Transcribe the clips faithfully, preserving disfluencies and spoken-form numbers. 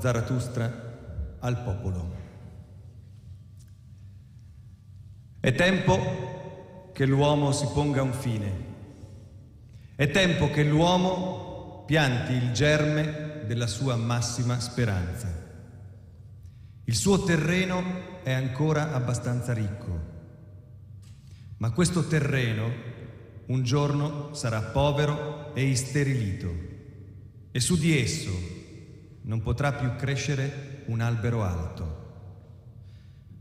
Zarathustra al popolo. È tempo che l'uomo si ponga un fine. È tempo che l'uomo pianti il germe della sua massima speranza. Il suo terreno è ancora abbastanza ricco, ma questo terreno un giorno sarà povero e isterilito, e su di esso non potrà più crescere un albero alto.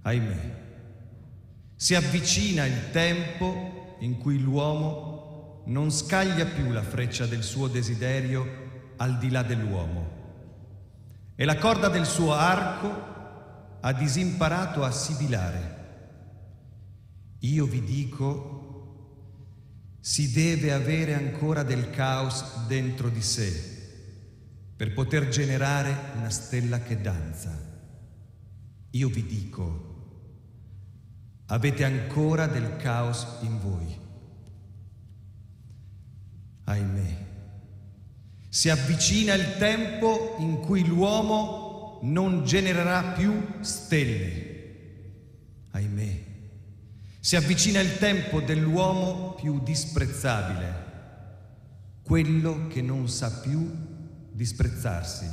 Ahimè, si avvicina il tempo in cui l'uomo non scaglia più la freccia del suo desiderio al di là dell'uomo, e la corda del suo arco ha disimparato a sibilare. Io vi dico, si deve avere ancora del caos dentro di sé per poter generare una stella che danza. Io vi dico, avete ancora del caos in voi. Ahimè, si avvicina il tempo in cui l'uomo non genererà più stelle. Ahimè, si avvicina il tempo dell'uomo più disprezzabile, quello che non sa più disprezzarsi.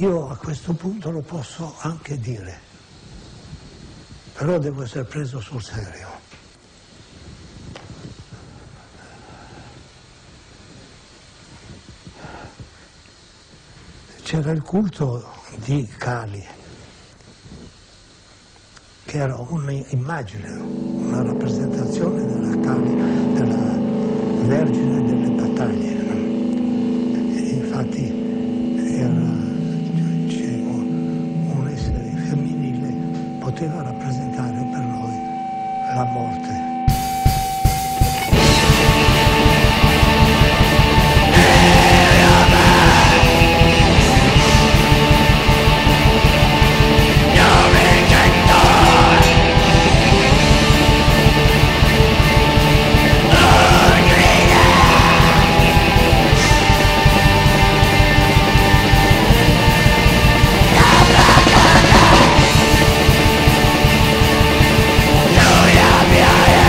Io a questo punto lo posso anche dire, però devo essere preso sul serio. C'era il culto di Kali, che era un'immagine, una rappresentazione della Kali, della Vergine delle battaglie. E infatti era, cioè, un essere femminile, poteva rappresentare per noi la morte. Yeah, yeah, yeah.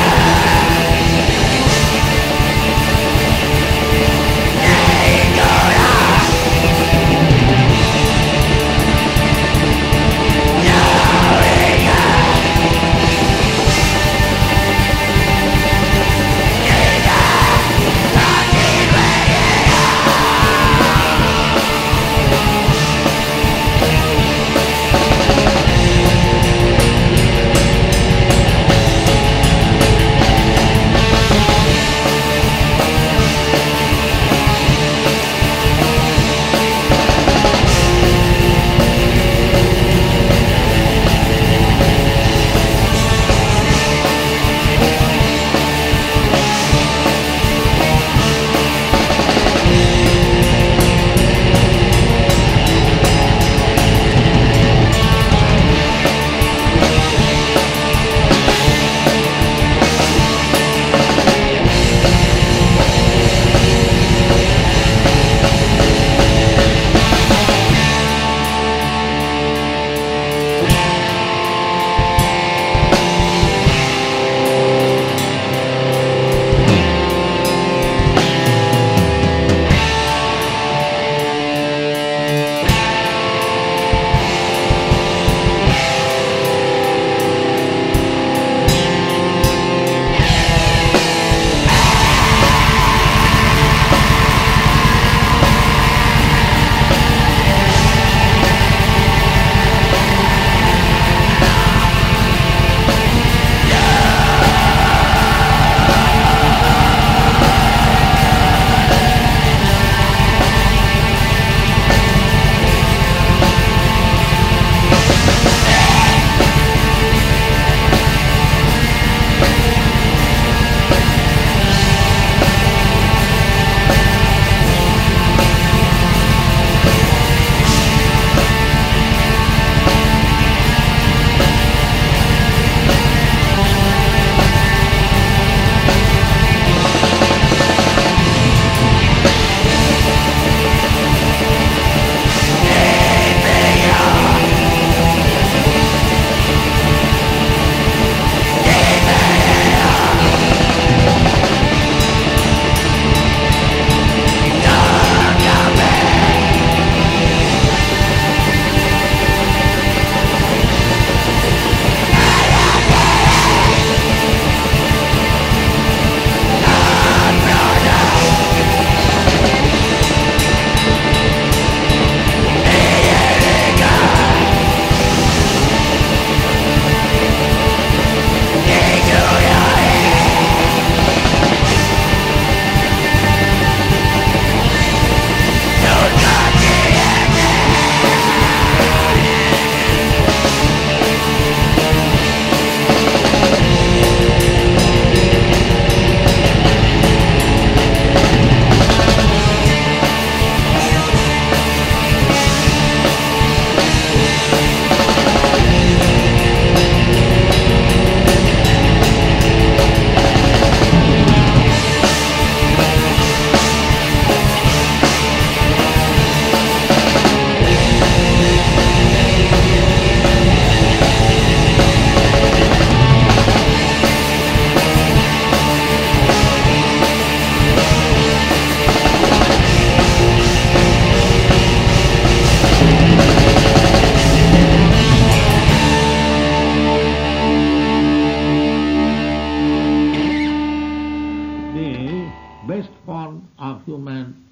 of human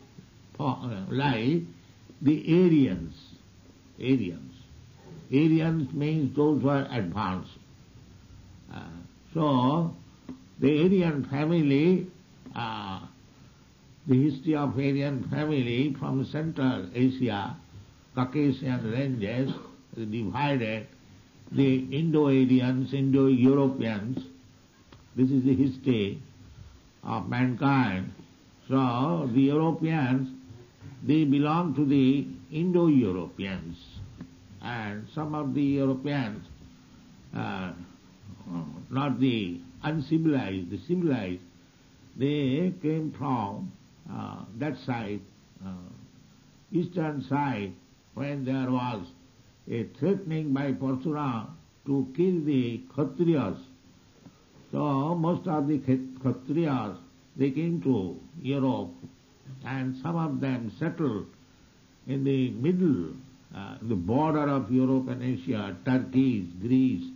life, the Aryans, Aryans, Aryans means those who are advanced. Uh, so, the Aryan family, uh, the history of Aryan family from Central Asia, Caucasian ranges, divided, the Indo-Aryans, Indo-Europeans, this is the history of mankind. So, the Europeans, they belong to the Indo-Europeans, and some of the Europeans, uh, not the uncivilized, the civilized, they came from uh, that side, uh, eastern side, when there was a threatening by Parshurama to kill the Kshatriyas. So most of the Kshatriyas, they came to Europe, and some of them settled in the middle, uh, the border of Europe and Asia, Turkey, Greece.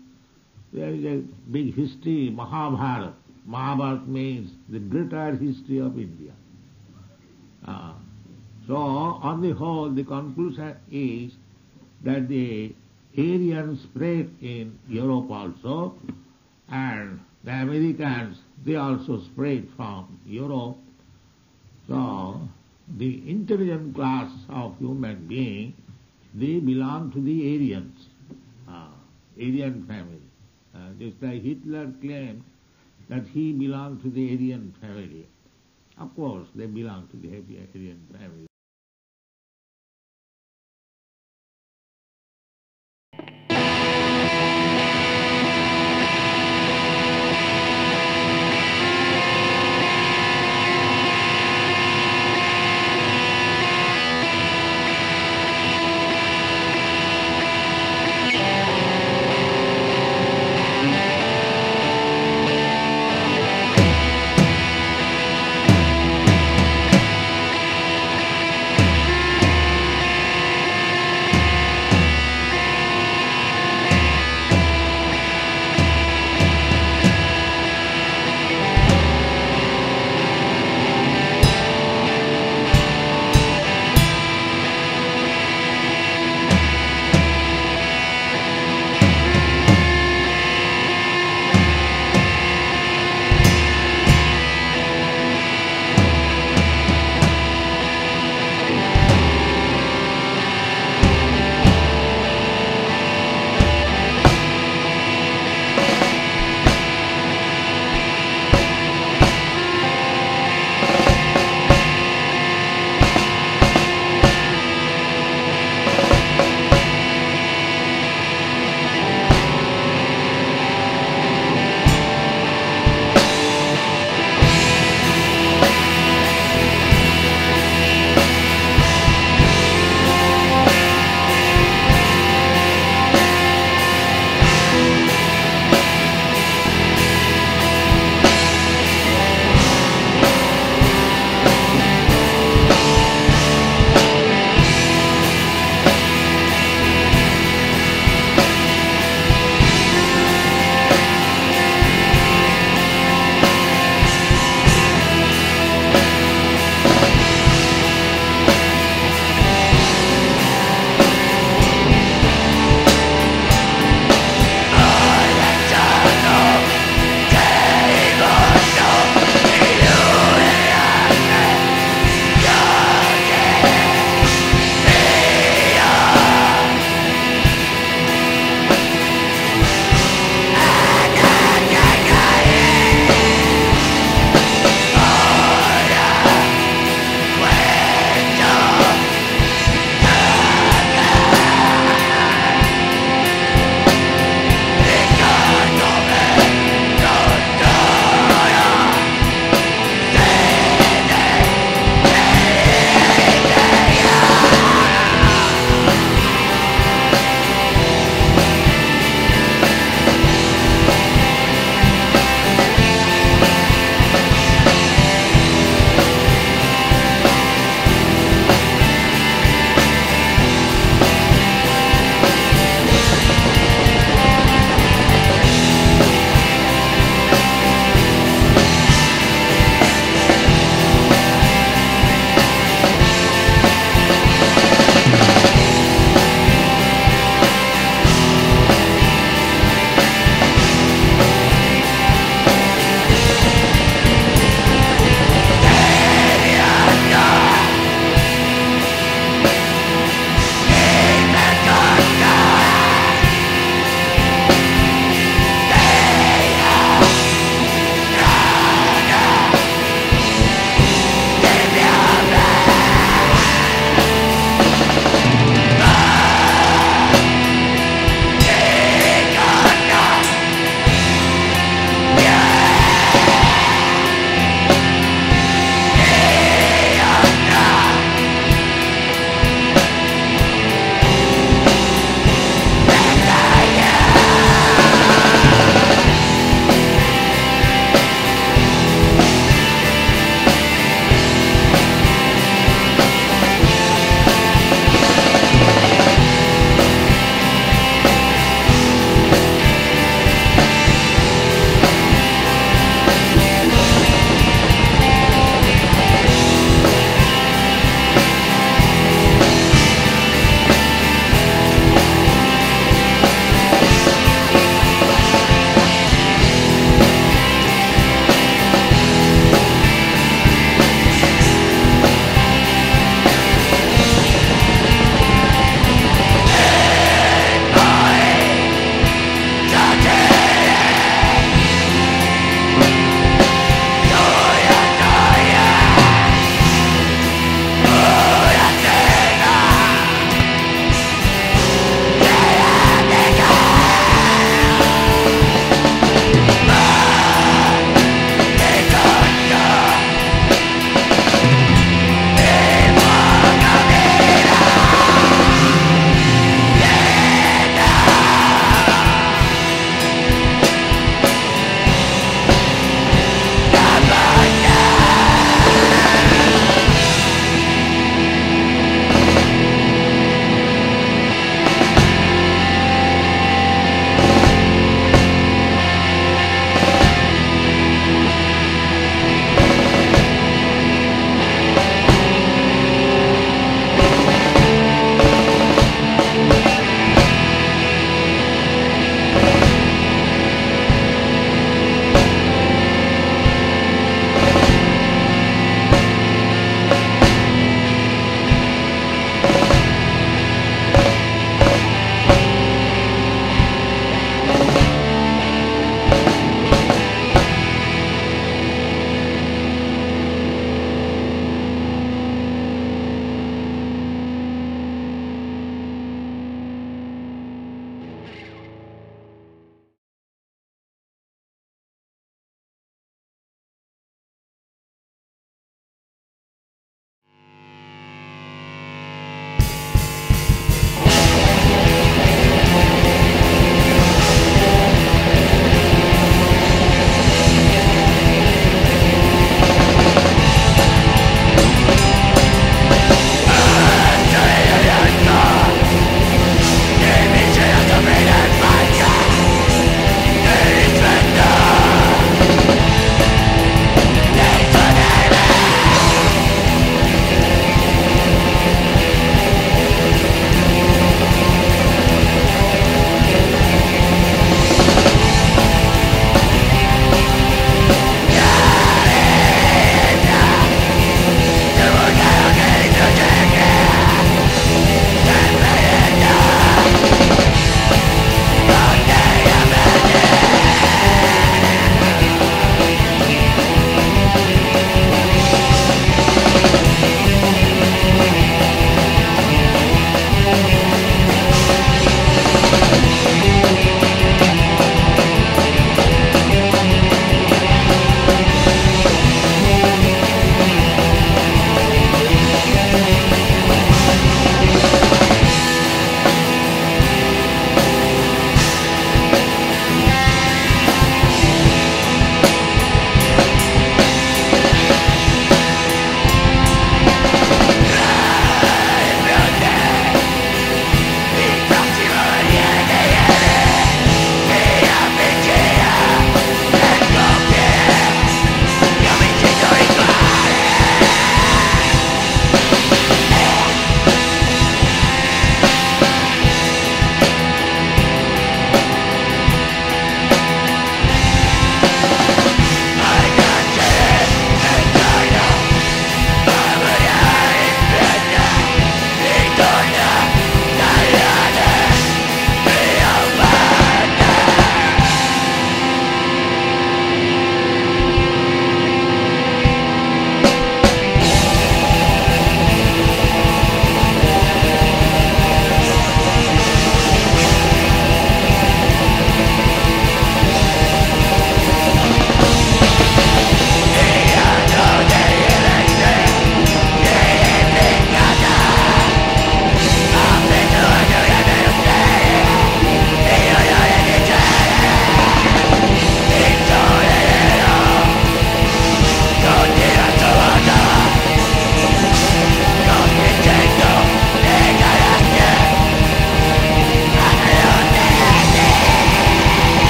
There is a big history, Mahabharata. Mahabharata means the greater history of India. Uh, so on the whole, the conclusion is that the Aryans spread in Europe also, and the Americans, they also spread from Europe. So the intelligent class of human being, they belong to the Aryans, uh, Aryan family. Uh, just like Hitler claimed that he belonged to the Aryan family. Of course, they belong to the Aryan family.